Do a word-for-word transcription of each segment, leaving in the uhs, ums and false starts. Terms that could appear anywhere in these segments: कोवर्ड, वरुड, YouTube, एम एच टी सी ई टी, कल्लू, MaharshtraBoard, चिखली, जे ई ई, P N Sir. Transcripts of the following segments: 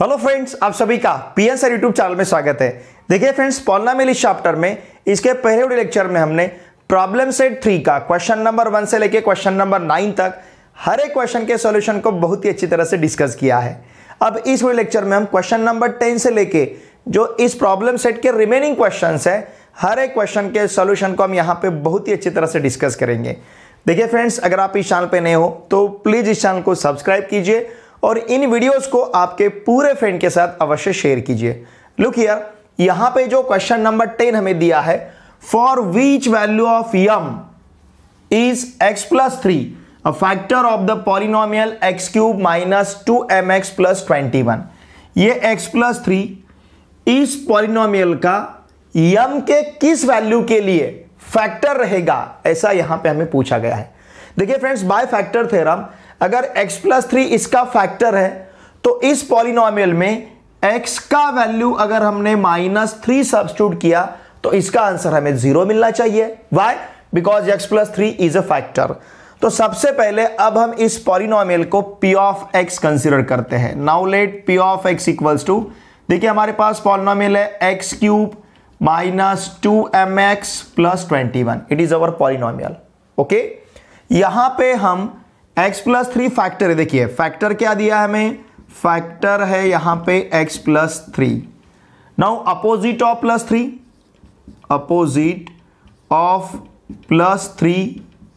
Hello friends, आप सभी का P N sir YouTube channel में स्वागत है। देखिए फ्रेंड्स, पॉलिनोमियल इस चैप्टर में इसके पहले लेक्चर में हमने प्रॉब्लम सेट थ्री का क्वेश्चन नंबर वन से लेके क्वेश्चन नंबर नाइन तक हर एक क्वेश्चन के सॉल्यूशन को बहुत ही अच्छी तरह से डिस्कस किया है। अब इस वीडियो लेक्चर में हम क्वेश्चन नंबर टेन से लेके जो इस प्रॉब्लम सेट के रिमेनिंग क्वेश्चन है, हर एक क्वेश्चन के सोल्यूशन को हम यहाँ पे बहुत ही अच्छी तरह से डिस्कस करेंगे। देखिए फ्रेंड्स, अगर आप इस चैनल पर नए हो तो प्लीज़ इस चैनल को सब्सक्राइब कीजिए और इन वीडियोस को आपके पूरे फ्रेंड के साथ अवश्य शेयर कीजिए। लुक हियर, यहां पे जो क्वेश्चन नंबर टेन हमें दिया है, for which value of m is x plus three a factor of the polynomial x cube minus two m x plus twenty one. ये एक्स प्लस थ्री इस polynomial का m के किस value के लिए फैक्टर रहेगा, ऐसा यहां पे हमें पूछा गया है। देखिए फ्रेंड्स, बाय फैक्टर थ्योरम अगर x प्लस थ्री इसका फैक्टर है तो इस पॉलिनोमियल में x का वैल्यू अगर हमने माइनस थ्री सब्स्टिट्यूट किया तो इसका आंसर हमें जीरो मिलना चाहिए। Why? Because x plus three is a factor. तो सबसे पहले अब हम इस पॉलिनोमियल को p ऑफ x कंसिडर करते हैं। Now let p of x equals to, देखिए हमारे पास पॉलिनोमियल है x cube minus two m x plus twenty one. It is our polynomial. Okay, यहां पे हम x प्लस थ्री फैक्टर है। देखिए फैक्टर क्या दिया है हमें, फैक्टर है यहां पे x plus three. Now opposite of plus three, opposite of plus three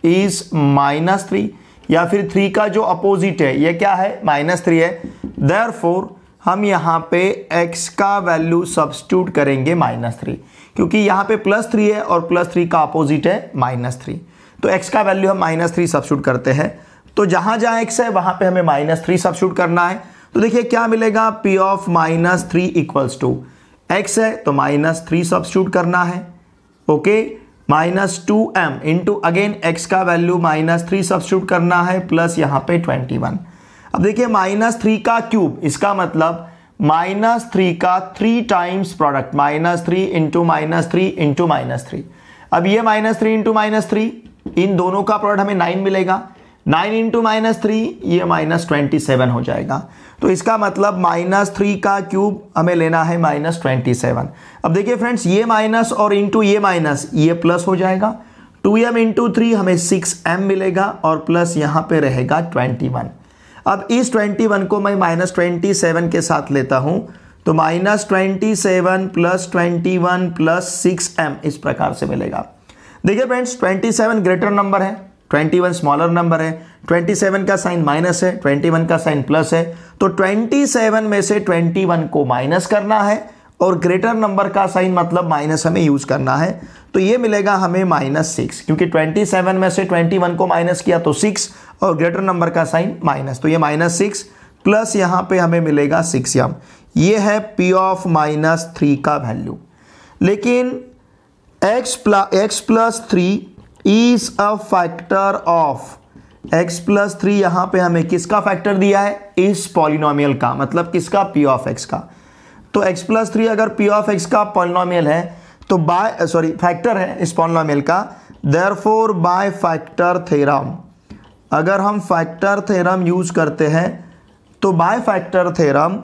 is minus three, या फिर थ्री का जो अपोजिट है ये क्या है, माइनस थ्री है। देयरफॉर हम यहां पे x का वैल्यू सब्स्टिट्यूट करेंगे माइनस थ्री, क्योंकि यहां पे प्लस थ्री है और प्लस थ्री का अपोजिट है माइनस थ्री। तो x का वैल्यू हम माइनस थ्री सब्स्टिट्यूट करते हैं, तो जहां जहां x है वहां पे हमें माइनस थ्री सब्स्टिट्यूट करना है। तो देखिए क्या मिलेगा, p of minus three equals to x है तो माइनस थ्री सब्स्टिट्यूट करना है। Okay, minus two m into again x का वैल्यू माइनस थ्री सब्स्टिट्यूट करना है प्लस यहाँ पे ट्वेंटी वन। अब देखिए माइनस थ्री का क्यूब, इसका मतलब माइनस थ्री का three times product, minus three into minus three into minus three. अब ये minus three into minus three, इन दोनों का प्रोडक्ट हमें नाइन मिलेगा। नाइन इंटू माइनस थ्री ये माइनस ट्वेंटी सेवन हो जाएगा। तो इसका मतलब माइनस थ्री का क्यूब हमें लेना है माइनस ट्वेंटी सेवन। अब देखिए फ्रेंड्स, ये माइनस और इंटू ये माइनस, ये प्लस हो जाएगा। टू एम इंटू थ्री हमें सिक्स एम मिलेगा और प्लस यहाँ पे रहेगा ट्वेंटी वन। अब इस ट्वेंटी वन को मैं माइनस ट्वेंटी सेवन के साथ लेता हूँ, तो minus twenty seven plus twenty one plus six m इस प्रकार से मिलेगा। देखिए friends, twenty seven greater number है, ट्वेंटी वन स्मॉलर नंबर है। ट्वेंटी सेवन का साइन माइनस है, ट्वेंटी वन का साइन प्लस है। तो ट्वेंटी सेवन में से ट्वेंटी वन को माइनस करना है और ग्रेटर नंबर का साइन मतलब माइनस हमें यूज करना है। तो ये मिलेगा हमें माइनस सिक्स, क्योंकि ट्वेंटी सेवन में से ट्वेंटी वन को माइनस किया तो सिक्स और ग्रेटर नंबर का साइन माइनस, तो ये माइनस सिक्स प्लस यहाँ पे हमें मिलेगा सिक्स याम। ये है पी ऑफ माइनस थ्री का वैल्यू। लेकिन x plus x plus three is a factor of x plus three, यहाँ पे हमें किसका फैक्टर दिया है, इस पॉलिनोमियल का, मतलब किसका, पी ऑफ एक्स का। तो एक्स प्लस थ्री अगर पी ऑफ एक्स का पॉलिनोमियल है तो बाय सॉरी फैक्टर है इस पॉलिनोमियल का। देयरफॉर बाय फैक्टर थ्योरम अगर हम फैक्टर थ्योरम यूज करते हैं तो by factor theorem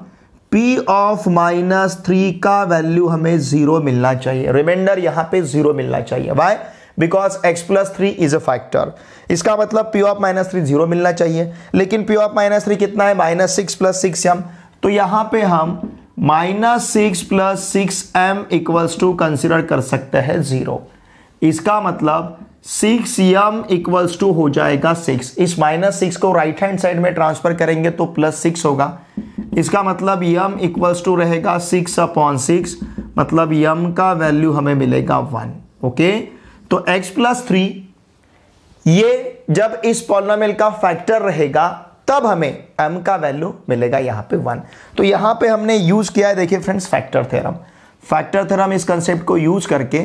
p of minus three का वैल्यू हमें जीरो मिलना चाहिए। रिमाइंडर यहाँ पे जीरो मिलना चाहिए। By because x plus three is a factor, इसका मतलब P of minus three zero मिलना चाहिए। लेकिन पी ऑफ माइनस थ्री कितना है, minus six plus six m. तो यहाँ पे हम minus six plus six m equals to consider कर सकते हैं जीरो। इसका मतलब सिक्स एम इक्वल्स टू हो जाएगा सिक्स। इस माइनस सिक्स को राइट हैंड साइड में ट्रांसफर करेंगे तो प्लस सिक्स होगा। इसका मतलब एम इक्वल्स टू रहेगा सिक्स अपॉन सिक्स, मतलब एम का वैल्यू हमें मिलेगा वन। ओके, तो x प्लस थ्री ये जब इस पॉलिनोमियल का फैक्टर रहेगा तब हमें m का वैल्यू मिलेगा यहाँ पे वन। तो यहाँ पे हमने यूज किया है, देखिए friends, factor theorem. Factor theorem इस कंसेप्ट को यूज करके,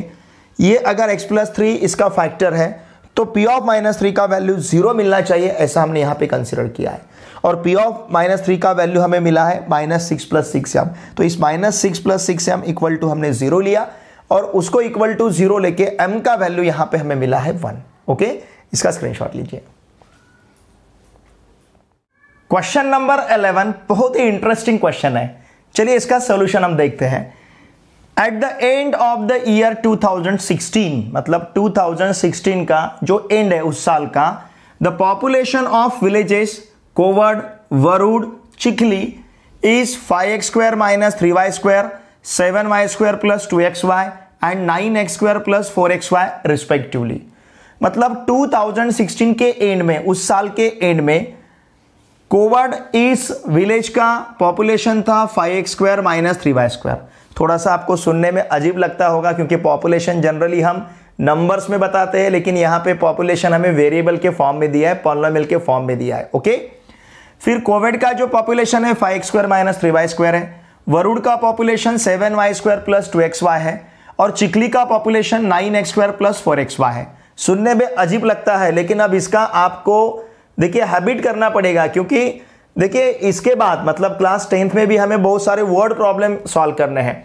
ये अगर x प्लस थ्री इसका फैक्टर है तो p ऑफ माइनस थ्री का वैल्यू जीरो मिलना चाहिए, ऐसा हमने यहाँ पे कंसिडर किया है। और p ऑफ माइनस थ्री का वैल्यू हमें मिला है minus six plus six m. तो इस minus six plus six m equal to हमने जीरो लिया और उसको इक्वल टू जीरो लेके m का वैल्यू यहां पे हमें मिला है वन। ओके, इसका स्क्रीनशॉट लीजिए। क्वेश्चन नंबर इलेवन बहुत ही इंटरेस्टिंग क्वेश्चन है। चलिए इसका सोल्यूशन हम देखते हैं। At the end of the year two thousand sixteen, मतलब टू थाउजेंड सिक्सटीन का जो एंड है उस साल का, the population of villages कोवर्ड, वरुड, चिखली is five x square minus three y square, seven y square plus two x y and nine x square plus four x y respectively. मतलब two thousand sixteen के end में, उस साल के end में कोवर्ड इस village का population था five x square minus three y square. थोड़ा सा आपको सुनने में अजीब लगता होगा क्योंकि पॉपुलेशन जनरली हम नंबर्स में बताते हैं, लेकिन यहाँ पे पॉपुलेशन हमें वेरिएबल के फॉर्म में दिया है, पॉलिनोमियल के फॉर्म में दिया है। ओके, फिर कोविड का जो पॉपुलेशन है five x square minus three y square है, वरुड का population seven y square plus two x y है और चिखली का population nine x square plus four x y है। सुनने में अजीब लगता है, लेकिन अब इसका आपको देखिए हैबिट करना पड़ेगा, क्योंकि देखिए इसके बाद मतलब क्लास टेंथ में भी हमें बहुत सारे वर्ड प्रॉब्लम सॉल्व करने हैं।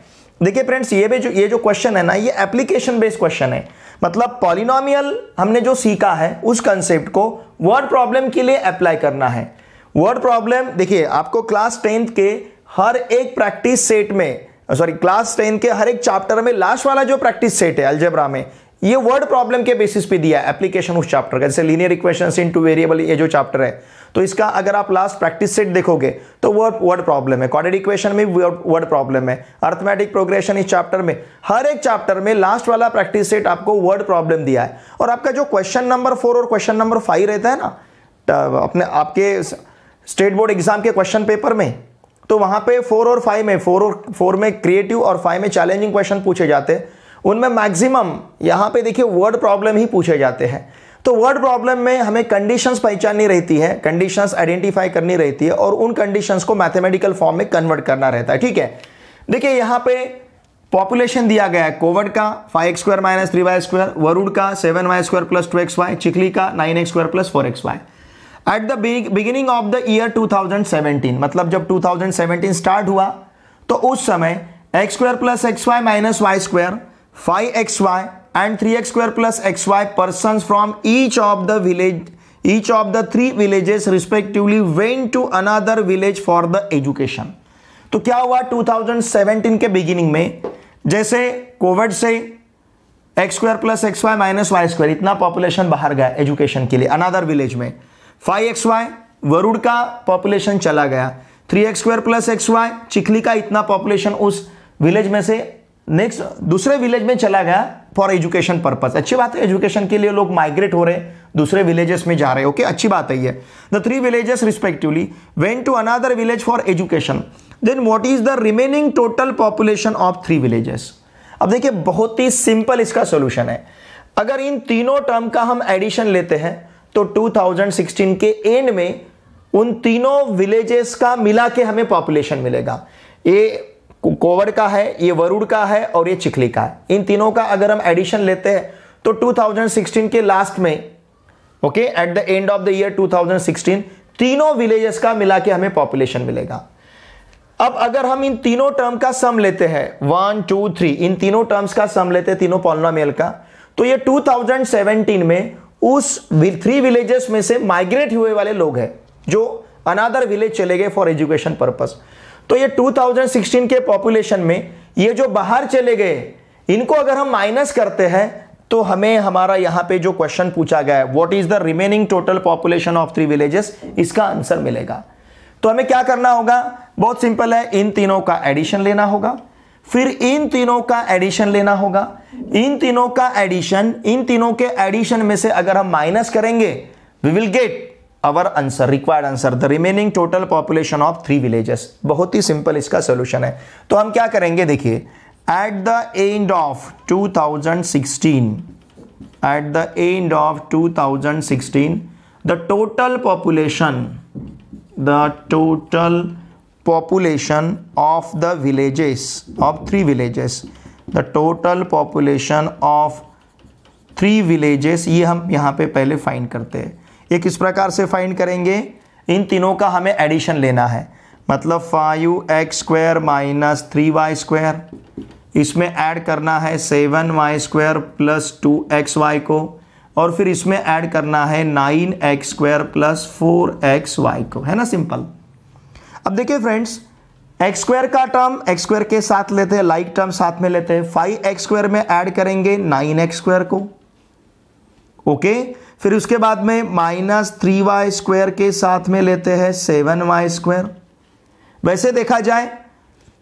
देखिए फ्रेंड्स, ये भी जो ये जो क्वेश्चन है ना, ये एप्लीकेशन बेस्ड क्वेश्चन है। मतलब पॉलिनोमियल हमने जो सीखा है उस कंसेप्ट को वर्ड प्रॉब्लम के लिए अप्लाई करना है। वर्ड प्रॉब्लम देखिए आपको क्लास टेंथ के हर एक प्रैक्टिस सेट में, सॉरी क्लास टेंथ के हर एक चैप्टर में लास्ट वाला जो प्रैक्टिस सेट है अलजेब्रा में, ये वर्ड प्रॉब्लम के बेसिस पे दिया है एप्लीकेशन उस चैप्टर का। जैसे linear equations in two variable, ये जो चैप्टर है, तो इसका अगर आप लास्ट प्रैक्टिस सेट देखोगे तो वर्ड वर्ड प्रॉब्लम है। क्वाड्रेटिक इक्वेशन में वर्ड प्रॉब्लम है, अरिथमेटिक प्रोग्रेशन इस चैप्टर में, हर एक चैप्टर में लास्ट वाला प्रैक्टिस सेट आपको वर्ड प्रॉब्लम दिया है। और आपका जो क्वेश्चन नंबर फोर और क्वेश्चन नंबर फाइव रहता है ना अपने आपके स्टेट बोर्ड एग्जाम के क्वेश्चन पेपर में, तो वहाँ पे फोर और फाइव में फोर और फोर में क्रिएटिव और फाइव में चैलेंजिंग क्वेश्चन पूछे जाते हैं। उनमें मैक्सिमम यहाँ पे देखिए वर्ड प्रॉब्लम ही पूछे जाते हैं। तो वर्ड प्रॉब्लम में हमें कंडीशंस पहचाननी रहती है, कंडीशंस आइडेंटिफाई करनी रहती है और उन कंडीशंस को मैथमेटिकल फॉर्म में कन्वर्ट करना रहता है। ठीक है, देखिए यहाँ पे पॉपुलेशन दिया गया है कोवर्ड का five x square minus three y square, वरुड का seven y square plus two x y, चिखली का nine x square plus four x y at the beginning of the year two thousand seventeen. मतलब जब to thousand seventeen start हुआ तो उस समय x square plus x y minus y square, five x y and three x square plus x y person from each of the village each of the three villages respectively went to another village for the education. तो क्या हुआ two thousand seventeen के beginning में, जैसे Covid से x square plus x y minus y square इतना population बाहर गया एजुकेशन के लिए अनादर विलेज में, फाइव एक्स वाई वरुड का पॉपुलेशन चला गया, three x square plus x y चिखली का इतना पॉपुलेशन उस विलेज में से नेक्स्ट दूसरे विलेज में चला गया फॉर एजुकेशन पर्पस। अच्छी बात है, एजुकेशन के लिए लोग माइग्रेट हो रहे हैं, दूसरे विलेजेस में जा रहे हैं। ओके, अच्छी बात है ये। The three villages respectively went to another village for education, then what is the remaining total population of three villages. अब देखिए बहुत ही सिंपल इसका सोल्यूशन है। अगर इन तीनों टर्म का हम एडिशन लेते हैं तो टू थाउजेंड सिक्सटीन के एंड में उन तीनों विलेजेस का मिला के हमें पॉपुलेशन मिलेगा। ये कोवर का है, ये वरुड़ का है और ये चिखली का है। इन तीनों का अगर हम एडिशन लेते हैं तो टू थाउजेंड सिक्सटीन के लास्ट में, okay, at the end of the year two thousand sixteen तीनों विलेजेस का मिला के हमें पॉपुलेशन मिलेगा। अब अगर हम इन तीनों टर्म का सम लेते हैं, वन टू थ्री इन तीनों टर्म्स का सम लेते हैं, तीनों पॉलिनोमियल का, तो ये टू थाउजेंड सेवनटीन में उस थ्री विलेजेस में से माइग्रेट हुए वाले लोग हैं जो अनादर विलेज चले गए फॉर एजुकेशन पर्पस। तो ये टू थाउजेंड सिक्सटीन के पॉपुलेशन में ये जो बाहर चले गए इनको अगर हम माइनस करते हैं तो हमें हमारा यहाँ पे जो क्वेश्चन पूछा गया है what is the remaining total population of three villages, इसका आंसर मिलेगा। तो हमें क्या करना होगा, बहुत सिंपल है, इन तीनों का एडिशन लेना होगा, फिर इन तीनों का एडिशन लेना होगा, इन तीनों का एडिशन, इन तीनों के एडिशन में से अगर हम माइनस करेंगे we will get our answer, required answer, the remaining total population of three villages. बहुत ही सिंपल इसका सोल्यूशन है। तो हम क्या करेंगे, देखिए at the end of two thousand sixteen, at the end of two thousand sixteen the total population the total population of the villages of three villages the total population of three villages ये हम यहाँ पे पहले find करते हैं। ये किस प्रकार से फाइंड करेंगे, इन तीनों का हमें एडिशन लेना है, मतलब five x square minus three y square, इसमें ऐड करना है seven y square plus two x y को, और फिर इसमें ऐड करना है nine x square plus four x y को, है ना, सिंपल। अब देखिए फ्रेंड्स, एक्स स्क्वायर का टर्म एक्स स्क्वायर के साथ लेते हैं, लाइक टर्म साथ में लेते हैं, फाइव एक्स स्क्वायर में ऐड करेंगे नाइन एक्स स्क्वायर को, ओके okay? फिर उसके बाद में माइनस थ्री वाई स्क्वायर के साथ में लेते हैं सेवन वाई स्क्वायर। वैसे देखा जाए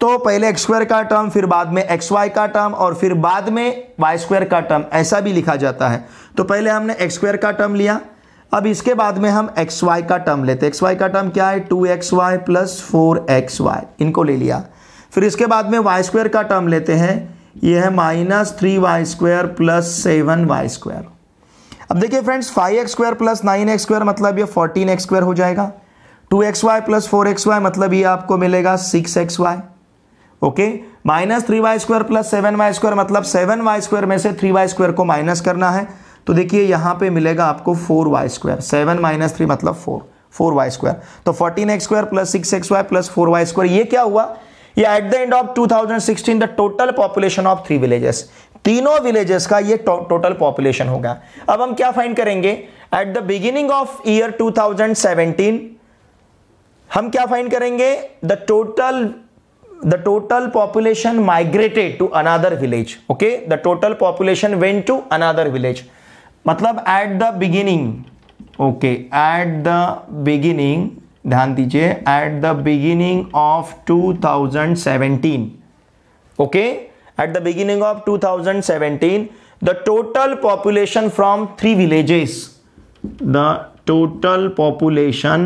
तो पहले एक्स स्क्वायर का टर्म, फिर बाद में एक्स वाई का टर्म और फिर बाद में वाई स्क्वायर का टर्म, ऐसा भी लिखा जाता है। तो पहले हमने एक्स स्क्वायर का टर्म लिया, अब इसके बाद में हम एक्स वाई का टर्म लेते हैं। एक्स वाई का टर्म क्या है, two x y plus four x y, इनको ले लिया। फिर इसके बाद में वाई स्क्वायर का टर्म लेते हैं, यह है minus three y square plus seven y square. अब देखिए friends, five x square plus nine x square मतलब ये फोर्टीन एक्स स्क्वायर हो जाएगा, two x y plus four x y मतलब ये आपको मिलेगा six x y, okay. Minus three y square plus seven y square मतलब सेवन वाई स्क्वायर में से थ्री वाई स्क्वायर को माइनस करना है, तो देखिए यहाँ पे मिलेगा आपको four y square, seven minus three मतलब फोर, फोर वाई स्क्वायर। तो fourteen x square plus six x y plus four y square, ये क्या हुआ, ये at the end of two thousand sixteen the total population of three villages, तीनों villages का ये to, total population होगा। अब हम क्या फाइंड करेंगे, at the beginning of year two thousand seventeen हम क्या फाइंड करेंगे, the total the total population migrated to another village, okay. The total population went to another village मतलब at the beginning, okay, at the beginning, ध्यान दीजिए, at the beginning of two thousand seventeen, okay. At the beginning of two thousand seventeen, the total population from three villages, the total population,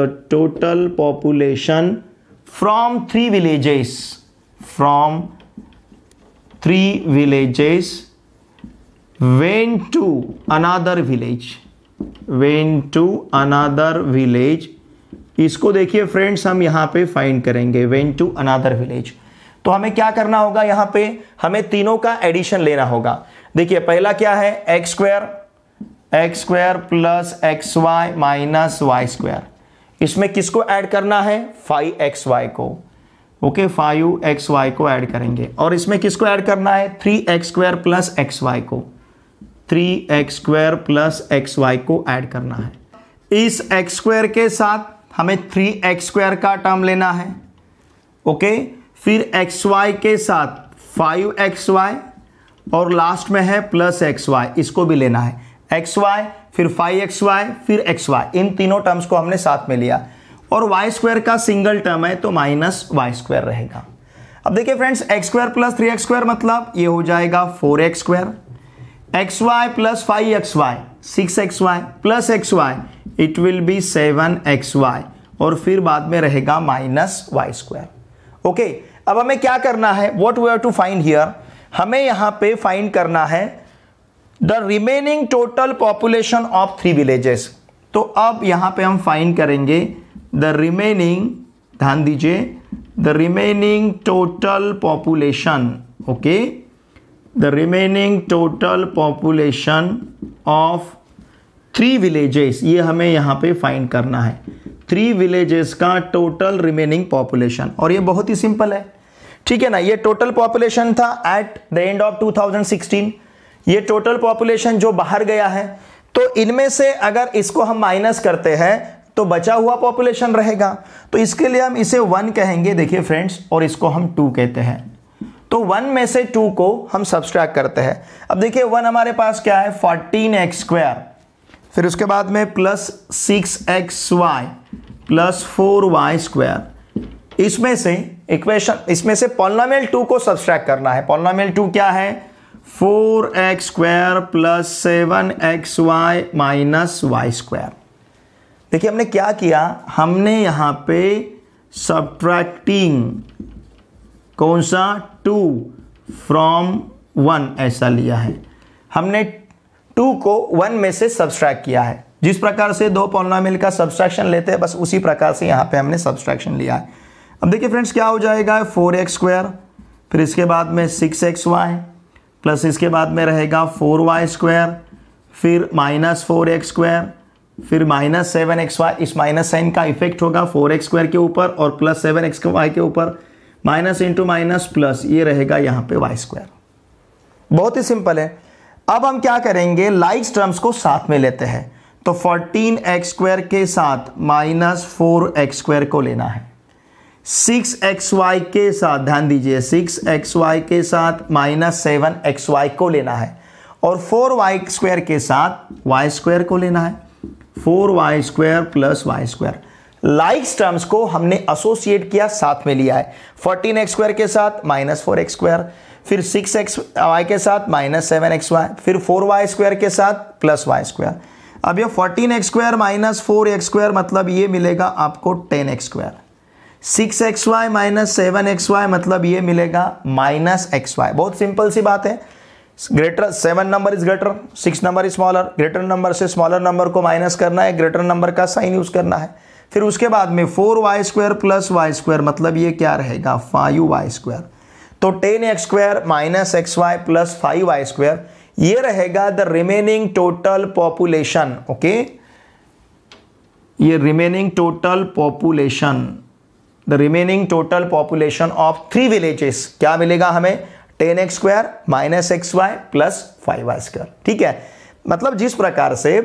the total population from three villages, from three villages went to another village, went to another village. इसको देखिए friends, हम यहाँ पे find करेंगे went to another village. तो हमें क्या करना होगा, यहां पे हमें तीनों का एडिशन लेना होगा। देखिए पहला क्या है, x square, x square plus x y minus y square, इसमें किसको ऐड करना है, फाइव एक्स वाई को, ओके, फाइव एक्स वाई को ऐड करेंगे। और इसमें किसको ऐड करना है, three x square plus x y को, three x square plus x y को ऐड करना है। इस एक्स स्क्वायर के साथ हमें थ्री एक्स स्क्वायर का टर्म लेना है, ओके, फिर एक्स वाई के साथ फाइव एक्स वाई और लास्ट में है प्लस एक्स वाई, इसको भी लेना है, एक्स वाई फिर फाइव एक्स वाई फिर एक्स वाई, इन तीनों टर्म्स को हमने साथ में लिया। और वाई स्क्वायर का सिंगल टर्म है तो माइनस वाई स्क्वायर रहेगा। अब देखिए friends, x square plus three x square मतलब ये हो जाएगा four x square, x y plus five x y six x y plus x y it will be seven x y और फिर बाद में रहेगा माइनस वाई स्क्वायर, ओके। अब हमें क्या करना है, what we have to find here, हमें यहां पे फाइंड करना है the remaining total population of three villages. तो अब यहां पे हम फाइंड करेंगे द रिमेनिंग, ध्यान दीजिए, the remaining total population, okay, the remaining total population of three villages, ये हमें यहां पे फाइंड करना है, थ्री विलेजेस का टोटल रिमेनिंग पॉपुलेशन। और ये बहुत ही सिंपल है, ठीक है ना। ये टोटल पॉपुलेशन था at the end of two thousand sixteen, ये टोटल पॉपुलेशन जो बाहर गया है, तो इनमें से अगर इसको हम माइनस करते हैं तो बचा हुआ पॉपुलेशन रहेगा, तो इसके लिए हम इसे वन कहेंगे, देखिए फ्रेंड्स, और इसको हम टू कहते हैं। तो वन में से टू को हम सब्सट्रैक्ट करते हैं। अब देखिए वन हमारे पास क्या है, फोर्टीन एक्स स्क्वायर, फिर उसके बाद में plus six x y plus four y square, इसमें से इक्वेशन, इसमें से पॉलिनोमियल टू को सब्सट्रैक्ट करना है। पॉलिनोमियल टू क्या है, four x square plus seven x y minus y square. देखिए हमने क्या किया, हमने यहाँ पे सब्ट्रैक्टिंग कौन सा, टू फ्रॉम वन, ऐसा लिया है, हमने टू को वन में से सब्सट्रैक्ट किया है। जिस प्रकार से दो पॉलिनोमियल का सब्सट्रैक्शन लेते हैं, बस उसी प्रकार से यहाँ पे हमने सब्सट्रैक्शन लिया है। अब देखिए फ्रेंड्स क्या हो जाएगा, फोर एक्स स्क्वायर, फिर इसके बाद में सिक्स एक्स वाई प्लस इसके बाद में रहेगा फोर वाई स्क्वायर, फिर माइनस फोर एक्स स्क्वायर, फिर माइनस सेवन एक्स वाई, इस माइनस साइन का इफेक्ट होगा फोर एक्स स्क्वायर के ऊपर और प्लस सेवन एक्स वाई के ऊपर, माइनस इंटू माइनस प्लस, ये रहेगा यहाँ पे वाई स्क्वायर। बहुत ही सिंपल है। अब हम क्या करेंगे, लाइक्स टर्म्स को साथ में लेते हैं, तो फोर्टीन एक्स स्क्वायर के साथ माइनस फोर एक्स स्क्वायर को लेना है, सिक्स एक्स वाई के साथ, ध्यान दीजिए सिक्स एक्स वाई के साथ माइनस सेवन एक्स वाई को लेना है और फोर वाई स्क्वायर के साथ वाई स्क्वायर को लेना है, four y square plus y square. Likes terms को हमने एसोसिएट किया, साथ में लिया है। फोर्टीन एक्स स्क्वायर के साथ माइनस फोर एक्स स्क्वायर, फिर सिक्स एक्स वाई के साथ माइनस सेवन एक्स वाई, फिर फोर वाई स्क्वायर के साथ प्लस वाई स्क्वायर। अब ये fourteen x square minus four x square मतलब ये मिलेगा आपको ten x square, six x y minus seven x y मतलब ये मिलेगा माइनस एक्स वाई। बहुत सिंपल सी बात है, greater seven number is greater, six number is smaller, greater number से स्मॉलर नंबर को माइनस करना है, ग्रेटर नंबर का साइन यूज करना है। फिर उसके बाद में four y square plus y square मतलब ये क्या रहेगा फाइव वाई स्क्वायर। तो ten x square minus x y plus five y square ये रहेगा the remaining total population. Okay, ये remaining total population, the remaining total population of three villages क्या मिलेगा हमें ten x square minus x y plus five y square. ठीक है, मतलब जिस प्रकार से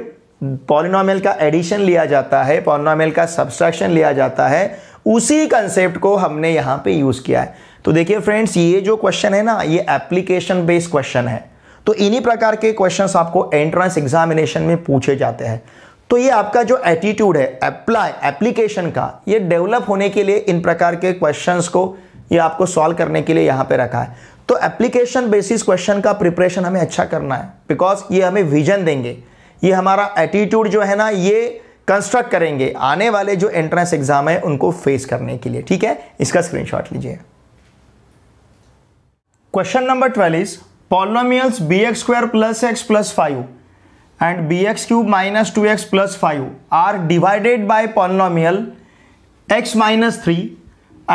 पॉलिनोमियल का एडिशन लिया जाता है, पॉलिनोमियल का सब्सट्रैक्शन लिया जाता है, उसी कंसेप्ट को हमने यहाँ पे यूज किया है। तो देखिए फ्रेंड्स, ये जो क्वेश्चन है ना ये एप्लीकेशन बेस्ड क्वेश्चन है, तो इन्हीं प्रकार के क्वेश्चंस आपको एंट्रेंस एग्जामिनेशन में पूछे जाते हैं। तो ये आपका जो एटीट्यूड है अप्लाई एप्लीकेशन का, ये डेवलप होने के लिए इन प्रकार के क्वेश्चंस को ये आपको सॉल्व करने के लिए यहाँ पे रखा है। तो एप्लीकेशन बेसिस क्वेश्चन का प्रिपरेशन हमें अच्छा करना है, बिकॉज ये हमें विजन देंगे, ये हमारा एटीट्यूड जो है ना ये कंस्ट्रक्ट करेंगे आने वाले जो एंट्रेंस एग्जाम है उनको फेस करने के लिए। ठीक है, इसका स्क्रीनशॉट लीजिए। Question number twelve is polynomials b x square plus x plus five and bx cube minus two x plus five are divided by polynomial x minus three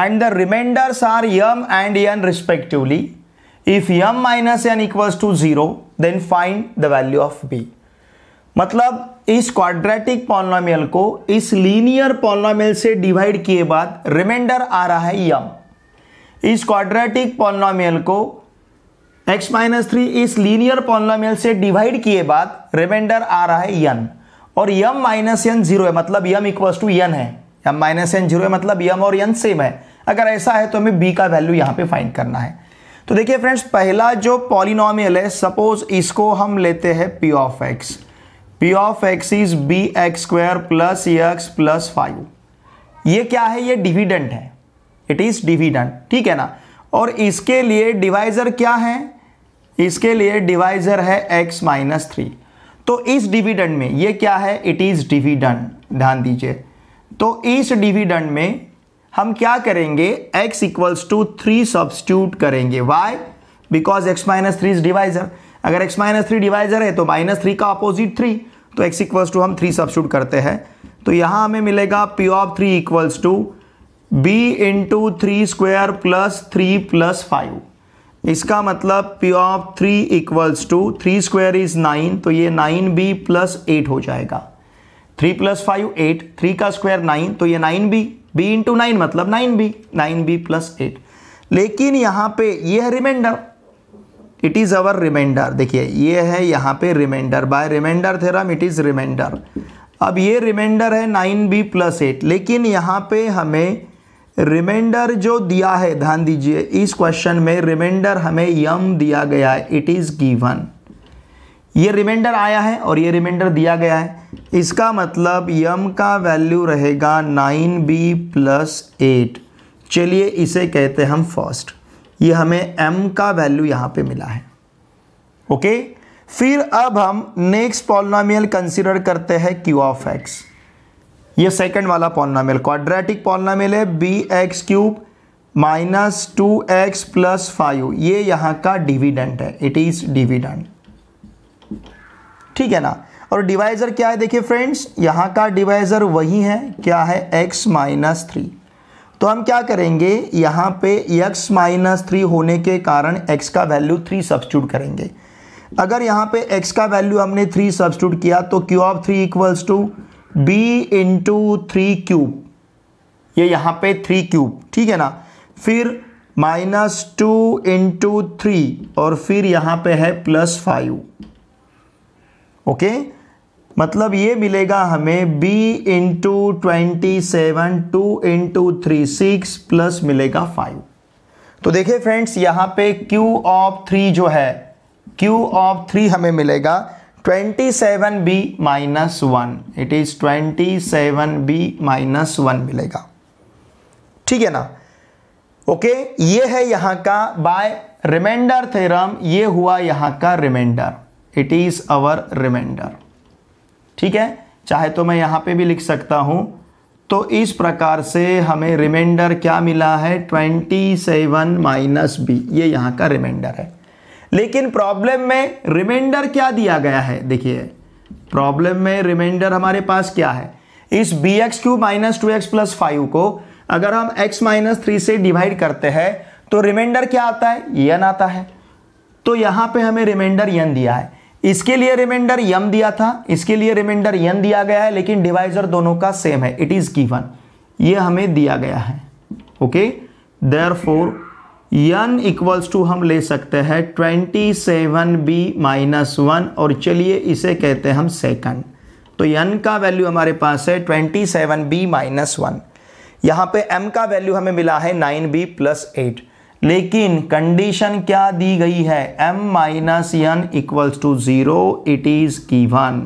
and the remainders are m and n respectively. If m minus n equals to zero, then find the value of b. मतलब इस quadratic polynomial को इस linear polynomial से divide किए बाद reminder आ रहा है m. इस क्वाड्रेटिक पॉलिनोमियल को x माइनस थ्री इस लीनियर पॉलिनोमियल से डिवाइड किए बाद रिमाइंडर आ रहा है n और m माइनस n जीरो है मतलब m इक्वल्स टू n है, m माइनस n जीरो है मतलब m और n सेम है। अगर ऐसा है तो हमें b का वैल्यू यहाँ पे फाइंड करना है। तो देखिए फ्रेंड्स, पहला जो पॉलिनोमियल है सपोज इसको हम लेते हैं p of x, p of x is b x square plus x plus five. ये क्या है, ये डिविडेंड है, इट इज डिविडेंड, ठीक है ना। और इसके लिए डिवाइजर क्या है, इसके लिए डिवाइजर है x माइनस थ्री। तो इस डिविडेंड में ये क्या है, इट इज डिविडेंड, ध्यान दीजिए। तो इस डिविडेंड में हम क्या करेंगे x equals to three substitute करेंगे, why because x minus three is divisor. अगर x माइनस थ्री डिवाइजर है तो माइनस थ्री का अपोजिट थ्री, तो x इक्वल्स टू हम थ्री सब्सटीट्यूट करते हैं। तो यहाँ हमें मिलेगा p of three equals to b into three square plus three plus five. इसका मतलब p of three equals to three square is nine, तो ये नाइन बी प्लस एट हो जाएगा, three plus five eight, three का square nine, तो ये nine b, b into nine मतलब nine b, nine b plus eight. लेकिन यहाँ पे ये है reminder, it is our reminder. देखिए ये है यहाँ पे reminder, by reminder theorem it is remainder. अब ये रिमाइंडर है नाइन बी प्लस एट, लेकिन यहाँ पे हमें रिमाइंडर जो दिया है, ध्यान दीजिए इस क्वेश्चन में रिमाइंडर हमें यम दिया गया है, इट इज़ गिवन। ये रिमाइंडर आया है और ये रिमाइंडर दिया गया है, इसका मतलब यम का वैल्यू रहेगा नाइन बी प्लस एट। चलिए इसे कहते हैं हम फर्स्ट, ये हमें m का वैल्यू यहाँ पे मिला है। ओके, फिर अब हम नेक्स्ट पॉलिनोमियल कंसीडर करते हैं q ऑफ x। ये सेकंड वाला पॉलिनोमियल क्वाड्रेटिक पॉलिनोमियल है b x cube minus two x plus five, ये यहाँ का डिविडेंड है, इट इज डिविडेंड, ठीक है ना। और डिवाइजर क्या है, देखिए फ्रेंड्स यहाँ का डिवाइजर वही है, क्या है एक्स माइनस थ्री। तो हम क्या करेंगे यहाँ पे एक्स माइनस थ्री होने के कारण एक्स का वैल्यू थ्री सब्स्टिट्यूट करेंगे। अगर यहाँ पे एक्स का वैल्यू हमने थ्री सब्स्टिट्यूट किया तो q of three equals to b into three cube, ये यहाँ पे थ्री क्यूब, ठीक है ना। फिर माइनस टू इंटू थ्री और फिर यहाँ पे है प्लस फाइव। ओके, मतलब ये मिलेगा हमें b into twenty seven two into three six plus मिलेगा फाइव। तो देखिए फ्रेंड्स यहाँ पे q ऑफ थ्री जो है q ऑफ थ्री हमें मिलेगा twenty seven b minus one, it is twenty seven b minus one मिलेगा। ठीक है ना, ओके okay, ये है यहाँ का बाय रिमाइंडर थ्योरम, ये हुआ यहाँ का reminder, it is our reminder. ठीक है, चाहे तो मैं यहाँ पे भी लिख सकता हूँ। तो इस प्रकार से हमें रिमाइंडर क्या मिला है, ट्वेंटी सेवन माइनस बी, ये यहाँ का रिमाइंडर है। लेकिन प्रॉब्लम में रिमाइंडर क्या दिया गया है, देखिए प्रॉब्लम में रिमाइंडर हमारे पास क्या है, इस b x cube minus two x plus five को अगर हम x माइनस थ्री से डिवाइड करते हैं तो रिमाइंडर क्या आता है, यन आता है। तो यहाँ पे हमें रिमाइंडर यन दिया है, इसके लिए रिमाइंडर यम दिया था, इसके लिए रिमाइंडर यन दिया गया है, लेकिन डिवाइजर दोनों का सेम है, इट इज़ गिवन, ये हमें दिया गया है। Okay, therefore n equals to हम ले सकते हैं twenty seven b minus one, और चलिए इसे कहते हैं हम सेकंड। तो यन का वैल्यू हमारे पास है twenty seven b minus one, यहाँ पर एम का वैल्यू हमें मिला है नाइन बी प्लस एट, लेकिन कंडीशन क्या दी गई है, m minus n equals to zero, it is given,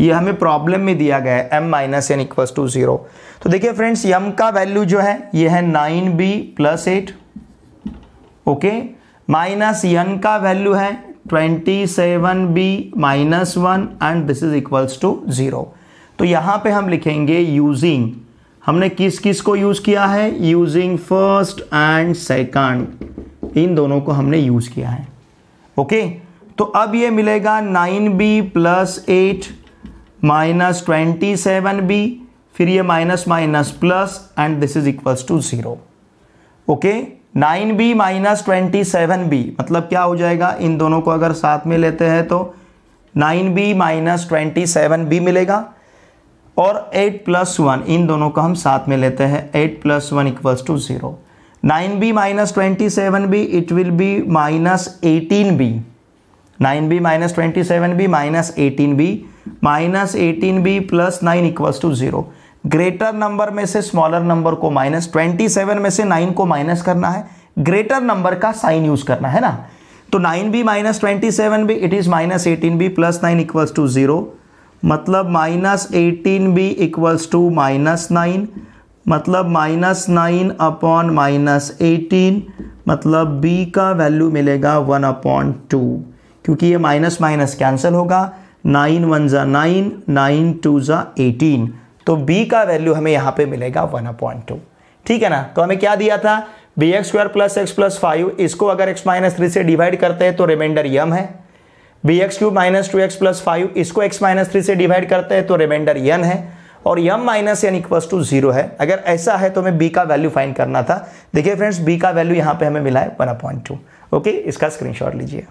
ये हमें प्रॉब्लम में दिया गया है m minus n equals to zero. तो देखिए फ्रेंड्स यम का वैल्यू जो है ये है nine b plus eight, okay minus n का वैल्यू है twenty seven b minus one and this is equals to zero. तो यहाँ पे हम लिखेंगे यूजिंग, हमने किस किस को यूज़ किया है, यूजिंग फर्स्ट एंड सेकंड, इन दोनों को हमने यूज़ किया है। Okay okay? तो अब ये मिलेगा nine b plus eight minus twenty seven b, फिर ये minus minus plus and this is equals to zero. Okay nine b minus twenty seven b मतलब क्या हो जाएगा, इन दोनों को अगर साथ में लेते हैं तो nine b minus twenty seven b मिलेगा, और एट प्लस वन इन दोनों को हम साथ में लेते हैं, eight plus one equals to zero. Nine b minus twenty seven b it will be minus eighteen b, nine b minus twenty seven b minus eighteen b minus eighteen b plus nine equals to zero. Greater number में से smaller number को minus, twenty seven में से nine को minus करना है, greater number का sign use करना है ना। तो nine b minus twenty seven b it is minus eighteen b plus nine equals to zero, मतलब minus eighteen b equals to minus nine, मतलब minus nine upon minus eighteen, मतलब b का value मिलेगा one upon two, क्योंकि ये minus minus cancel होगा, nine one ज़ा nine, nine two ज़ा एटीन, तो b का वैल्यू हमें यहाँ पे मिलेगा वन अपॉइंट टू। ठीक है ना, तो हमें क्या दिया था, b x square plus x plus five, इसको अगर x माइनस थ्री से डिवाइड करते हैं तो रिमाइंडर यम है, b x cube minus two x plus five, इसको x माइनस थ्री से डिवाइड करते हैं तो रिमाइंडर यन है, और m minus n equals to zero है। अगर ऐसा है तो हमें b का वैल्यू फाइंड करना था। देखिए फ्रेंड्स b का वैल्यू यहाँ पर हमें मिला है वन अपॉइंट टू। ओके, इसका स्क्रीनशॉट लीजिए।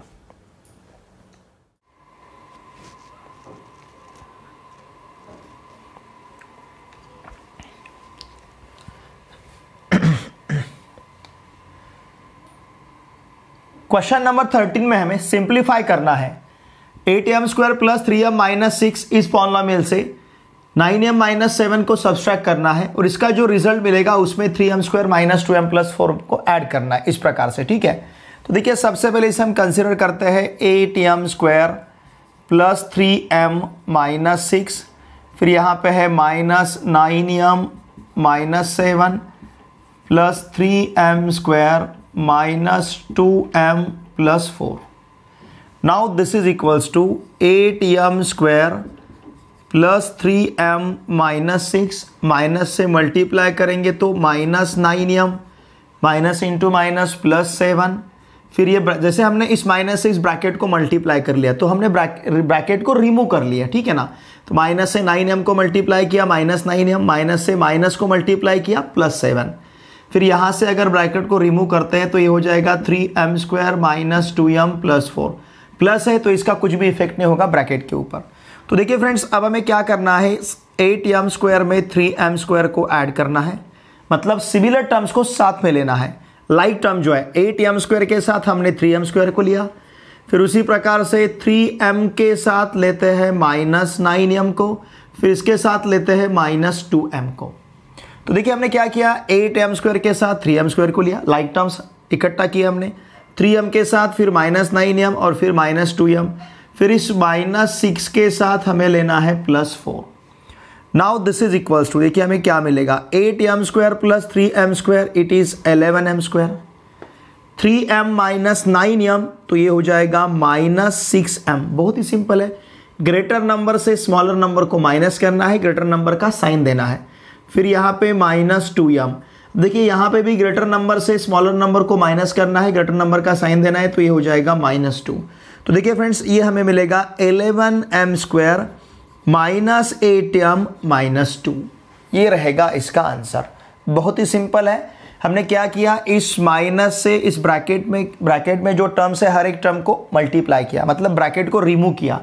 क्वेश्चन नंबर थर्टीन में हमें सिंप्लीफाई करना है eight m square plus three m minus six, इस पॉलिनोमियल से नाइन एम माइनस सेवन को सब्सट्रैक्ट करना है, और इसका जो रिजल्ट मिलेगा उसमें three m square minus two m plus four को ऐड करना है, इस प्रकार से। ठीक है, तो देखिए सबसे पहले इसे हम कंसिडर करते हैं eight m square plus three m minus six, फिर यहाँ पे है minus nine m minus seven plus three m square minus two m plus four. Now this is equals to eight m square plus three m minus six, minus से multiply करेंगे तो minus nine m minus into minus plus seven, फिर ये जैसे हमने इस minus से इस ब्रैकेट को मल्टीप्लाई कर लिया तो हमने ब्रैकेट को रिमूव कर लिया। ठीक है ना, तो माइनस से नाइन एम को मल्टीप्लाई किया माइनस नाइन एम, माइनस से माइनस को मल्टीप्लाई किया प्लस सेवन, फिर यहाँ से अगर ब्रैकेट को रिमूव करते हैं तो ये हो जाएगा three m square minus two m plus four, plus है तो इसका कुछ भी इफेक्ट नहीं होगा ब्रैकेट के ऊपर। तो देखिए फ्रेंड्स अब हमें क्या करना है, एट एम स्क्वायर में थ्री एम स्क्वायर को ऐड करना है, मतलब सिमिलर टर्म्स को साथ में लेना है, लाइक टर्म जो है एट एम स्क्वायर के साथ हमने थ्री एम स्क्वायर को लिया, फिर उसी प्रकार से थ्री एम के साथ लेते हैं माइनस नाइन एम को, फिर इसके साथ लेते हैं माइनस टू एम को। तो देखिए हमने क्या किया, एट एम स्क्वायर के साथ थ्री एम स्क्वायर को लिया, लाइक टर्म्स इकट्ठा किया हमने, थ्री एम के साथ फिर माइनस नाइन एम और फिर माइनस टू एम, फिर इस माइनस सिक्स के साथ हमें लेना है plus four. Now this is equals to, देखिए हमें क्या मिलेगा, eight m square plus three m square it is eleven m square, three m minus nine m तो ये हो जाएगा माइनस सिक्स एम। बहुत ही सिंपल है, ग्रेटर नंबर से स्मॉलर नंबर को माइनस करना है, ग्रेटर नंबर का साइन देना है। फिर यहाँ पे माइनस टू एम, देखिए यहाँ पे भी ग्रेटर नंबर से स्मॉलर नंबर को माइनस करना है, ग्रेटर नंबर का साइन देना है, तो ये हो जाएगा माइनस टू। तो देखिए फ्रेंड्स ये हमें मिलेगा eleven m square minus eight m minus two, ये रहेगा इसका आंसर। बहुत ही सिंपल है, हमने क्या किया, इस माइनस से इस ब्रैकेट में ब्रैकेट में जो टर्म्स है हर एक टर्म को मल्टीप्लाई किया, मतलब ब्रैकेट को रिमूव किया।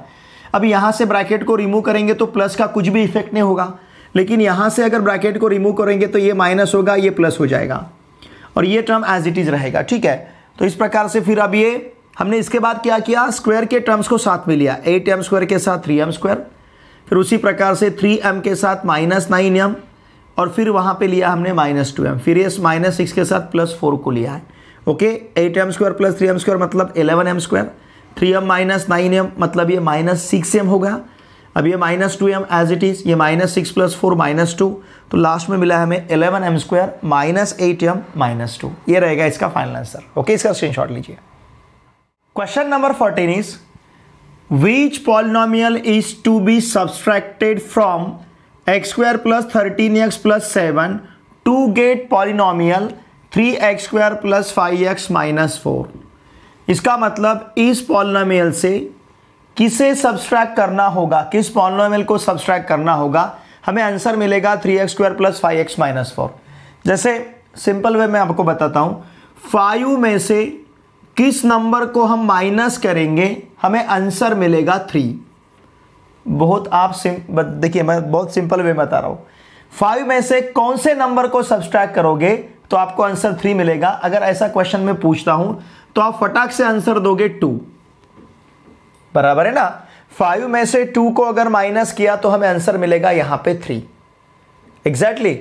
अब यहाँ से ब्रैकेट को रिमूव करेंगे तो प्लस का कुछ भी इफेक्ट नहीं होगा, लेकिन यहाँ से अगर ब्रैकेट को रिमूव करेंगे तो ये माइनस होगा, ये प्लस हो जाएगा और ये टर्म एज इट इज़ रहेगा। ठीक है, तो इस प्रकार से फिर अब ये हमने इसके बाद क्या किया, स्क्वायर के टर्म्स को साथ में लिया, एट एम स्क्वायर के साथ थ्री एम स्क्वायर, फिर उसी प्रकार से थ्री एम के साथ माइनस नाइन एम और फिर वहाँ पे लिया हमने माइनस टू एम, फिर इस माइनस सिक्स के साथ प्लस फोर को लिया है। Okay, eight m square plus three m square मतलब eleven m square, three m minus nine m मतलब ये माइनस सिक्स एम होगा। अब ये minus two m as it is, ये minus six plus four minus two, तो last में मिला हमें eleven m square minus eight m minus two, ये रहेगा इसका फाइनल आंसर। ओके, इसका स्क्रीनशॉट लीजिए। Question number fourteen is which polynomial is to be subtracted from x square plus thirteen x plus seven to get polynomial three x square plus five x minus four. इसका मतलब इस polynomial से किसे subtract करना होगा, किस polynomial को subtract करना होगा, हमें आंसर मिलेगा three x square plus five x minus four. जैसे सिंपल वे में आपको बताता हूँ, फाइव में से किस नंबर को हम माइनस करेंगे, हमें आंसर मिलेगा थ्री। बहुत आप सिम देखिए मैं बहुत सिंपल वे में बता रहा हूँ, फाइव में से कौन से नंबर को सब्सट्रैक्ट करोगे तो आपको आंसर थ्री मिलेगा। अगर ऐसा क्वेश्चन में पूछता हूँ तो आप फटाक से आंसर दोगे टू, बराबर है ना। फाइव में से टू को अगर माइनस किया तो हमें आंसर मिलेगा यहाँ पे थ्री, एग्जैक्टली।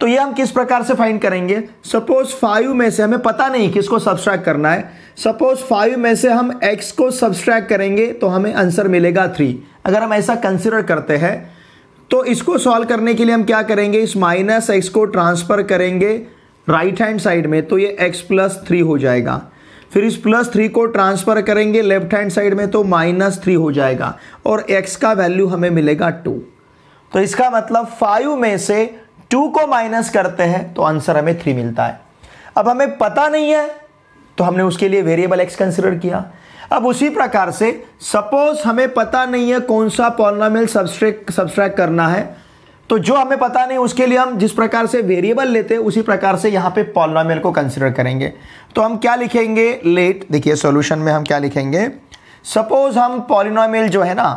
तो ये हम किस प्रकार से फाइंड करेंगे, सपोज फाइव में से हमें पता नहीं किसको सब्सट्रैक्ट करना है, सपोज फाइव में से हम एक्स को सब्सट्रैक्ट करेंगे तो हमें आंसर मिलेगा थ्री। अगर हम ऐसा कंसीडर करते हैं तो इसको सॉल्व करने के लिए हम क्या करेंगे, इस माइनस एक्स को ट्रांसफर करेंगे राइट हैंड साइड में, तो ये एक्स प्लस थ्री हो जाएगा। फिर इस प्लस थ्री को ट्रांसफर करेंगे लेफ्ट हैंड साइड में तो माइनस थ्री हो जाएगा और एक्स का वैल्यू हमें मिलेगा टू। तो इसका मतलब फाइव में से टू को माइनस करते हैं तो आंसर हमें थ्री मिलता है। अब हमें पता नहीं है तो हमने उसके लिए वेरिएबल एक्स कंसीडर किया। अब उसी प्रकार से सपोज हमें पता नहीं है कौन सा पॉलिनोमियल सब्सट्रैक्ट सब्सट्रैक्ट करना है, तो जो हमें पता नहीं उसके लिए हम जिस प्रकार से वेरिएबल लेते हैं उसी प्रकार से यहाँ पे पॉलिनोमियल को कंसीडर करेंगे। तो हम क्या लिखेंगे, लेट देखिए सॉल्यूशन में हम क्या लिखेंगे, सपोज हम पॉलिनोमियल जो है ना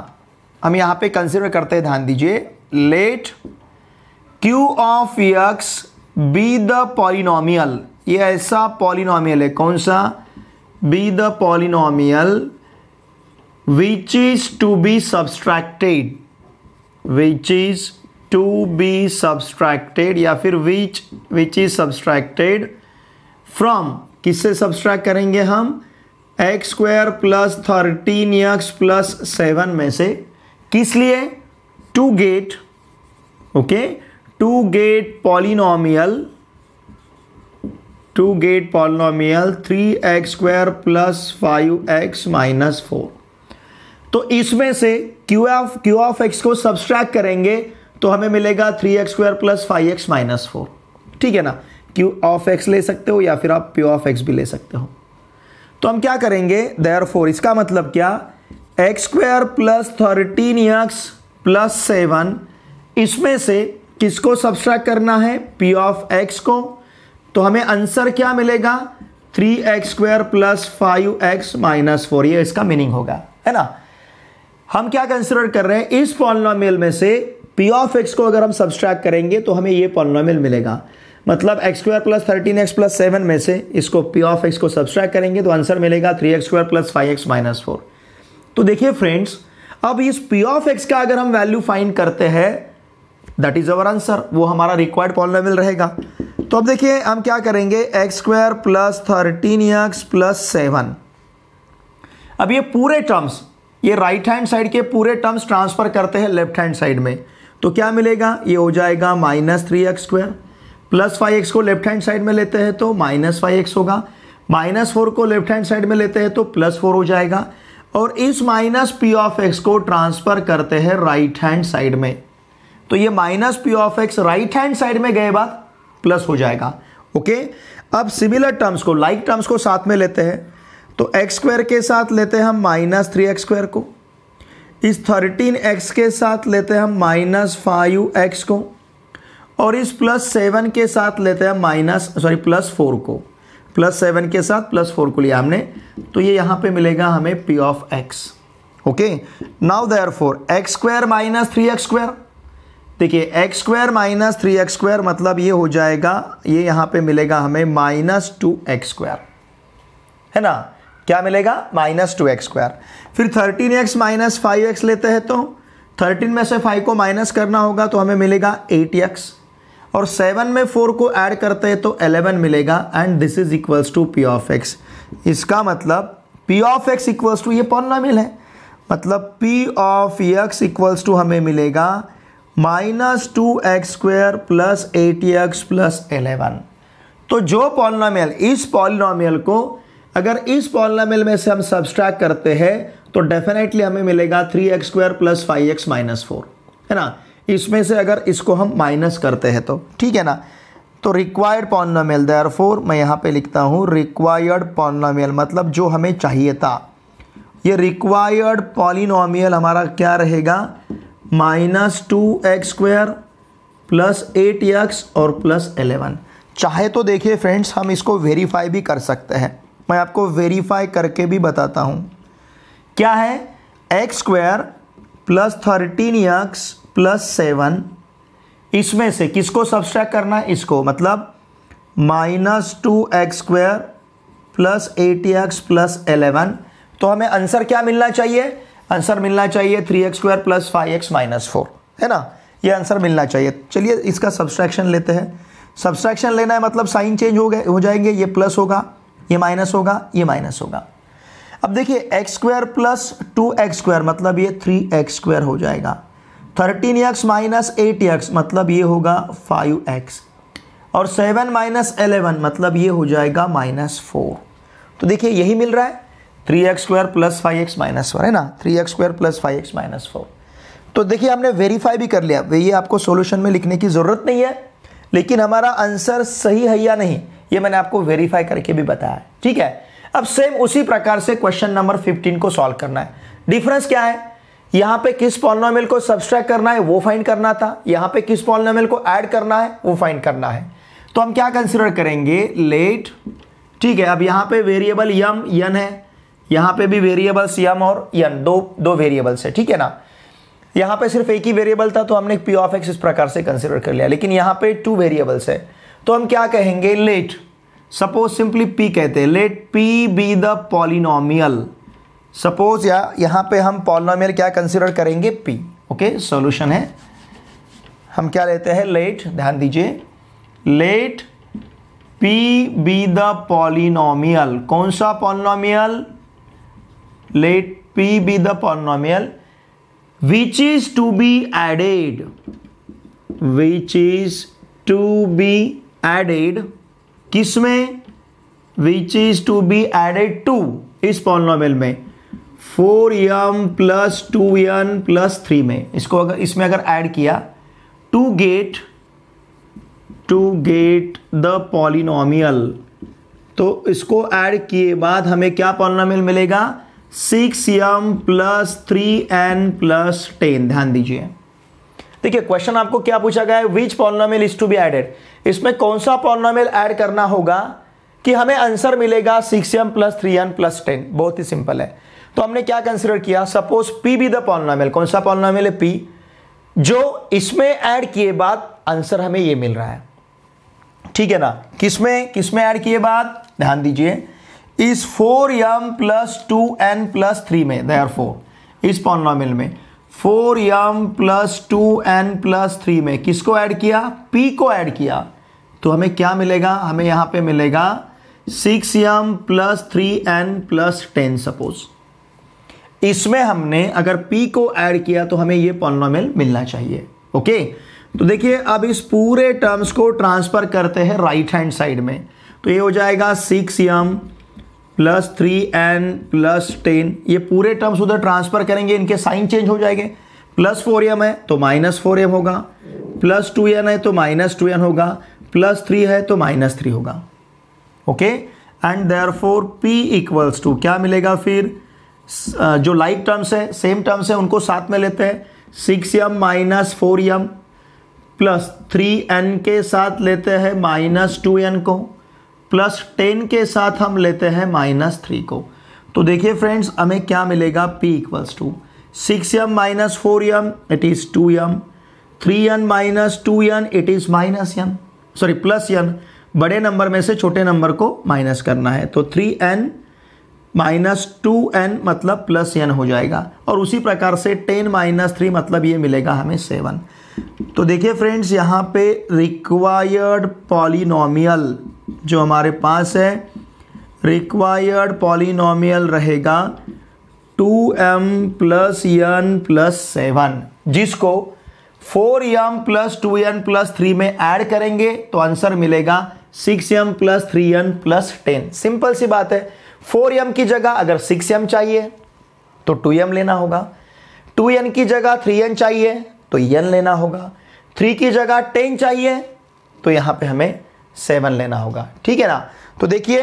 हम यहाँ पे कंसीडर करते हैं, ध्यान दीजिए, let Q of x be the polynomial, ये ऐसा पॉलिनोमियल है, कौन सा, be the polynomial which is to be subtracted, which is to be subtracted या फिर which which is subtracted from, किससे सब्सट्रैक्ट करेंगे हम, x square plus thirteen x plus seven में से, किस लिए, to get, okay to get polynomial to get polynomial three x square plus five x minus four. तो इसमें से Q of Q of x को सब्सट्रैक्ट करेंगे तो हमें मिलेगा three x square plus five x minus four, ठीक है ना। क्यू ऑफ एक्स ले सकते हो या फिर आप क्यू ऑफ एक्स भी ले सकते हो। तो हम क्या करेंगे, देयरफॉर इसका मतलब क्या, x square plus thirteen x plus seven, इसमें से किसको सब्सट्रैक्ट करना है, पी ऑफ एक्स को, तो हमें आंसर क्या मिलेगा, three x square plus five x minus four, ये इसका मीनिंग होगा, है ना। हम क्या कंसिडर कर रहे हैं, इस पॉलिनोमियल में से पी ऑफ एक्स को अगर हम सब्सट्रैक्ट करेंगे तो हमें ये पॉलिनोमियल मिलेगा। मतलब x square plus thirteen x plus seven में से इसको पी ऑफ एक्स को सब्सट्रैक्ट करेंगे तो आंसर मिलेगा three x square plus five x minus four. तो देखिए फ्रेंड्स, अब इस पी ऑफ एक्स का अगर हम वैल्यू फाइंड करते हैं दैट इज अवर आंसर, वो हमारा रिक्वायर्ड पॉलिनोमियल रहेगा। तो अब देखिए हम क्या करेंगे, x square plus thirteen x plus seven, अब ये पूरे टर्म्स, ये राइट हैंड साइड के पूरे टर्म्स ट्रांसफर करते हैं लेफ्ट हैंड साइड में, तो क्या मिलेगा, ये हो जाएगा minus three x square plus five x को लेफ्ट हैंड साइड में लेते हैं तो माइनस फाइव एक्स होगा, माइनस फोर को लेफ्ट हैंड साइड में लेते हैं तो प्लस फोर हो जाएगा, और इस माइनस पी ऑफ एक्स को ट्रांसफ़र करते हैं राइट हैंड साइड में, तो ये minus P of x right hand side में गए बाद प्लस हो जाएगा। ओके, अब सिमिलर टर्म्स को, लाइक टर्म्स को साथ में लेते हैं तो एक्स स्क्वायर के साथ लेते हैं हम माइनस थ्री एक्स स्क्वायर को, इस थर्टीन एक्स के साथ लेते हैं हम माइनस फाइव एक्स को, और इस प्लस सेवन के साथ लेते हैं माइनस सॉरी प्लस फोर को, प्लस सेवन के साथ प्लस फोर को लिया हमने, तो ये यहाँ पे मिलेगा हमें p of x. Okay, now therefore x square minus three x square, देखिए x square minus three x square मतलब ये हो जाएगा, ये यहाँ पे मिलेगा हमें माइनस टू एक्स स्क्वायर, है ना, क्या मिलेगा माइनस टू एक्स स्क्वायर। फिर thirteen x minus five x लेते हैं तो थर्टीन में से फाइव को माइनस करना होगा तो हमें मिलेगा एट एक्स, और सेवन में फोर को ऐड करते हैं तो इलेवन मिलेगा, and this is equals to P of x. इसका मतलब P of x equals to, ये पॉलिनोमियल है, मतलब P of x equals to हमें मिलेगा minus two x square plus eight x plus eleven. तो जो पॉलिनोमियल, इस पॉलिनोमियल को अगर इस पॉलिनोमियल में से हम सब्सट्रैक्ट करते हैं तो डेफिनेटली हमें मिलेगा three x square plus five x minus four, है ना, इसमें से अगर इसको हम माइनस करते हैं तो, ठीक है ना। तो रिक्वायर्ड पॉलिनोमियल, देयरफॉर मैं यहाँ पे लिखता हूँ रिक्वायर्ड पॉलिनोमियल, मतलब जो हमें चाहिए था, ये रिक्वायर्ड पॉलिनोमियल हमारा क्या रहेगा, minus two x square plus eight x और प्लस एलेवन। चाहे तो देखिए फ्रेंड्स, हम इसको वेरीफाई भी कर सकते हैं, मैं आपको वेरीफाई करके भी बताता हूँ। क्या है, x square plus thirteen x plus seven, इसमें से किसको सब्सट्रैक्ट करना है, इसको, मतलब minus two x square plus eight x plus eleven. तो हमें आंसर क्या मिलना चाहिए, आंसर मिलना चाहिए three x square plus five x minus four, है ना, ये आंसर मिलना चाहिए। चलिए इसका सब्सट्रैक्शन लेते हैं, सब्सट्रैक्शन लेना है मतलब साइन चेंज हो गए हो जाएंगे, ये प्लस होगा, ये माइनस होगा, ये माइनस होगा। अब देखिए x square plus two x square मतलब ये थ्री एक्स स्क्वायर हो जाएगा, thirteen x minus eight x मतलब ये होगा फाइव एक्स, और सेवन माइनस एलेवन मतलब ये हो जाएगा माइनस फोर। तो देखिए यही मिल रहा है, three x square plus five x minus four, है ना, three x square plus five x minus four. तो देखिए हमने वेरीफाई भी कर लिया, ये आपको सोल्यूशन में लिखने की ज़रूरत नहीं है, लेकिन हमारा आंसर सही है या नहीं ये मैंने आपको वेरीफाई करके भी बताया, ठीक है। अब सेम उसी प्रकार से क्वेश्चन नंबर फिफ्टीन को सॉल्व करना है। डिफरेंस क्या है, यहाँ पे किस पॉलिनोमियल को सब्सट्रैक्ट करना है वो फाइंड करना था, यहाँ पे किस पॉलिनोमियल को ऐड करना है वो फाइंड करना है। तो हम क्या कंसीडर करेंगे, लेट, ठीक है। अब यहाँ पे वेरिएबल यम यन है, यहाँ पे भी वेरिएबल्स यम और यन, दो दो वेरिएबल्स है, ठीक है ना। यहाँ पे सिर्फ एक ही वेरिएबल था तो हमने पी ऑफ एक्स इस प्रकार से कंसिडर कर लिया, लेकिन यहाँ पे टू वेरिएबल्स है तो हम क्या कहेंगे, लेट, सपोज सिंपली पी कहते हैं, let p be the polynomial, suppose या यहाँ पे हम पॉलिनोमियल क्या कंसीडर करेंगे, पी। ओके, सॉल्यूशन है, हम क्या लेते हैं, लेट, ध्यान दीजिए, let p be the polynomial, कौन सा polynomial, let p be the polynomial which is to be added, which is to be added, किसमें, which is to be added to इस पॉलिनोमियल में, four m plus two n plus three में, इसको अगर इसमें अगर ऐड किया to get to get the polynomial, तो इसको ऐड किए बाद हमें क्या पॉलिनोमियल मिलेगा, six m plus three n plus ten. ध्यान दीजिए, देखिए क्वेश्चन आपको क्या पूछा गया है, which polynomial is to be added, इसमें कौन सा पॉलिनोमियल ऐड करना होगा कि हमें आंसर मिलेगा six m plus three n plus ten. बहुत ही सिंपल है, तो हमने क्या कंसिडर किया, suppose p be the polynomial, कौन सा पॉलिनोमियल है, पी, जो इसमें ऐड किए बाद आंसर हमें ये मिल रहा है। ठीक है ना। किसमें किसमें ऐड किए बात ध्यान दीजिए, इस four m plus two n plus three में, देयर फोर इस पॉलिनोमियल में four m plus two n plus three में किसको ऐड किया, पी को ऐड किया। तो हमें क्या मिलेगा, हमें यहाँ पे मिलेगा six m plus three n plus ten. Suppose इसमें हमने अगर p को ऐड किया तो हमें ये पॉलिनोमियल मिलना चाहिए। ओके, तो देखिए अब इस पूरे टर्म्स को ट्रांसफ़र करते हैं राइट हैंड साइड में, तो ये हो जाएगा six m plus three n plus ten. ये पूरे टर्म्स उधर ट्रांसफ़र करेंगे, इनके साइन चेंज हो जाएंगे। प्लस फोर एम है तो माइनस फोर एम होगा, प्लस टू एन है तो माइनस टू एन होगा, प्लस थ्री है तो माइनस थ्री होगा। Okay, and there four p equals to क्या मिलेगा, फिर जो लाइक टर्म्स है सेम टर्म्स है उनको साथ में लेते हैं, six m minus four m plus three n के साथ लेते हैं माइनस टू एन को, प्लस टेन के साथ हम लेते हैं माइनस थ्री को। तो देखिए फ्रेंड्स हमें क्या मिलेगा, p equals to six m minus four m it is two m, three n minus two n it is minus n, sorry plus n. बड़े नंबर में से छोटे नंबर को माइनस करना है, तो three n minus two n मतलब plus n हो जाएगा। और उसी प्रकार से टेन माइनस थ्री मतलब ये मिलेगा हमें सेवन। तो देखिए फ्रेंड्स यहाँ पे रिक्वायर्ड पॉलिनोमियल जो हमारे पास है, रिक्वायर्ड पॉलिनोमियल रहेगा two m plus n plus seven, जिसको four m plus two n plus three में ऐड करेंगे तो आंसर मिलेगा six m plus three n plus ten. Simple सी बात है, फोर एम की जगह अगर सिक्स एम चाहिए तो टू एम लेना होगा, टू एन की जगह थ्री एन चाहिए तो एन लेना होगा, थ्री की जगह टेन चाहिए तो यहाँ पे हमें सेवन लेना होगा। ठीक है ना। तो देखिए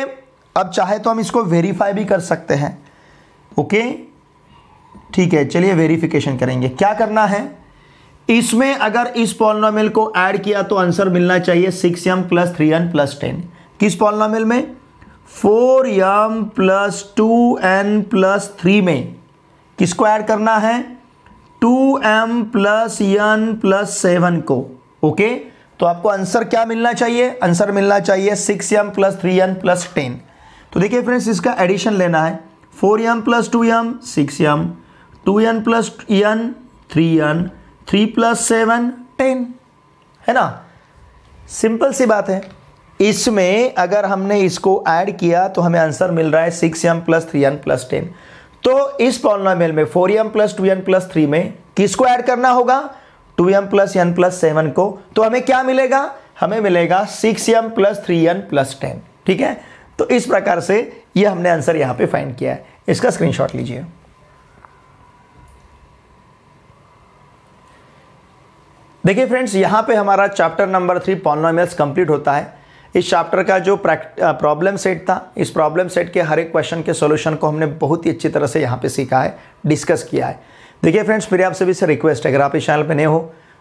अब चाहे तो हम इसको वेरीफाई भी कर सकते हैं। ओके ठीक है, चलिए वेरीफिकेशन करेंगे। क्या करना है, इसमें अगर इस पॉलिनोमियल को ऐड किया तो आंसर मिलना चाहिए six m plus three n plus ten. किस पॉलिनोमियल में, four m plus two n plus three में किसको ऐड करना है, two m plus n plus seven को। ओके, तो आपको आंसर क्या मिलना चाहिए, आंसर मिलना चाहिए six m plus three n plus ten. तो देखिए फ्रेंड्स इसका एडिशन लेना है, four m plus two m six m, two n plus n three N, three plus seven ten, है ना। सिंपल सी बात है, इसमें अगर हमने इसको ऐड किया तो हमें आंसर मिल रहा है six m plus three n plus ten. तो इस पॉलिनोमियल में four m plus two n plus three में किसको ऐड करना होगा, two m plus n plus seven को। तो हमें क्या मिलेगा, हमें मिलेगा six m plus three n plus ten. ठीक है, तो इस प्रकार से ये हमने आंसर यहाँ पे फाइंड किया है। इसका स्क्रीनशॉट लीजिए। देखिए फ्रेंड्स यहाँ पे हमारा chapter number three polynomials complete होता है। इस चैप्टर का जो प्रॉब्लम सेट था, इस प्रॉब्लम सेट के हर एक क्वेश्चन के सॉल्यूशन को हमने बहुत ही अच्छी तरह से यहाँ पे सीखा है, डिस्कस किया है। देखिए फ्रेंड्स मेरी आप सभी से रिक्वेस्ट है, अगर आप इस चैनल पे नए हो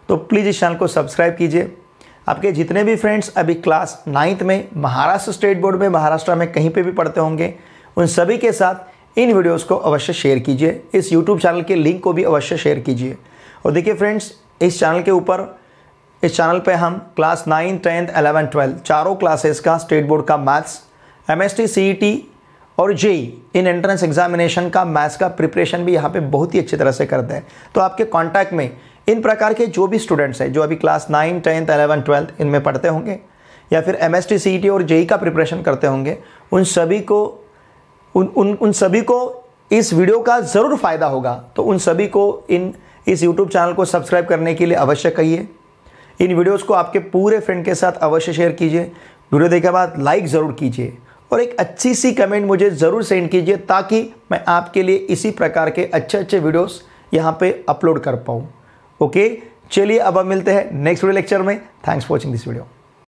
तो प्लीज़ इस चैनल को सब्सक्राइब कीजिए। आपके जितने भी फ्रेंड्स अभी क्लास नाइन्थ में महाराष्ट्र स्टेट बोर्ड में, महाराष्ट्र में कहीं पर भी पढ़ते होंगे, उन सभी के साथ इन वीडियोज़ को अवश्य शेयर कीजिए। इस यूट्यूब चैनल के लिंक को भी अवश्य शेयर कीजिए। और देखिए फ्रेंड्स इस चैनल के ऊपर, इस चैनल पे हम class nine tenth eleven twelfth चारों क्लासेस का स्टेट बोर्ड का maths, एम एच टी सी ई टी और जे ई ई इन एंट्रेंस एग्जामिनेशन का मैथ्स का प्रिपरेशन भी यहाँ पे बहुत ही अच्छी तरह से करते हैं। तो आपके कांटेक्ट में इन प्रकार के जो भी स्टूडेंट्स हैं जो अभी class nine tenth eleven twelfth इनमें पढ़ते होंगे या फिर एम एच टी सी ई टी और जे ई ई का प्रिपरेशन करते होंगे, उन सभी को उन उन उन सभी को इस वीडियो का ज़रूर फ़ायदा होगा। तो उन सभी को इन इस यूट्यूब चैनल को सब्सक्राइब करने के लिए अवश्य कहिए। इन वीडियोस को आपके पूरे फ्रेंड के साथ अवश्य शेयर कीजिए। वीडियो देखने के बाद लाइक ज़रूर कीजिए और एक अच्छी सी कमेंट मुझे ज़रूर सेंड कीजिए, ताकि मैं आपके लिए इसी प्रकार के अच्छे अच्छे वीडियोस यहाँ पे अपलोड कर पाऊँ। ओके, चलिए अब हम मिलते हैं नेक्स्ट वीडियो लेक्चर में। Thanks for watching this video.